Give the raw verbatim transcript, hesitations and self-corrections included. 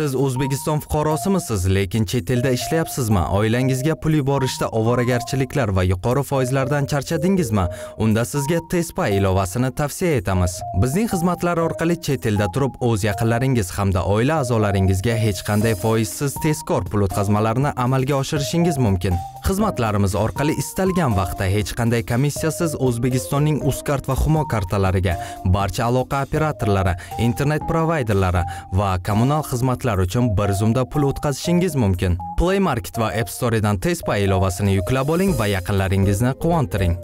Siz O'zbekiston fuqarosimisiz, lekin chet elda ishlayapsizmi? Oilangizga pul yuborishda ovoragarchiliklar va yuqori foizlardan charchadingizmi? Unda sizga TezPay ilovasini tavsiya etamiz. Bizning xizmatlar orqali chet elda turib o'z yaqinlaringiz hamda oila a'zolaringizga hech qanday foizsiz Tekor pul o'tkazmalarini amalga oshirishingiz mumkin. Xizmatlarimiz orqali istalgan vaqtda hech qanday komissiyasiz O'zbekistonning Uzcard va Humo kartalariga, barcha aloqa operatorlari, internet provayderlari va kommunal xizmatlar uchun bir zumda pul o'tkazishingiz mumkin. Play Market va App Store'dan TezPay ilovasini yuklab oling va yaqinlaringizni quvontiring.